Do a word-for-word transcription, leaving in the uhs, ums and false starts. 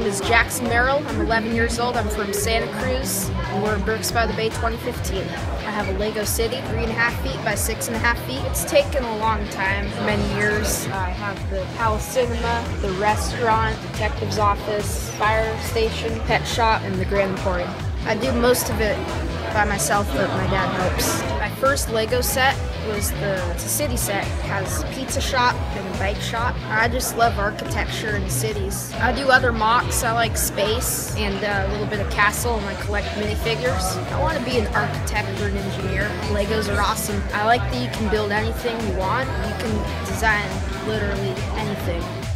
name is Jackson Merrill. I'm eleven years old. I'm from Santa Cruz, and we're in Bricks by the Bay twenty fifteen. I have a LEGO city, three and a half feet by six and a half feet. It's taken a long time, many years. I have the Palace Cinema, the restaurant, detective's office, fire station, pet shop, and the Grand Emporium. I do most of it by myself, but my dad helps. My first LEGO set was the it's a city set. It has a pizza shop and a bike shop. I just love architecture and cities. I do other mocks. I like space and uh, a little bit of castle, and I collect minifigures. I want to be an architect or an engineer. LEGOs are awesome. I like that you can build anything you want. You can design literally anything.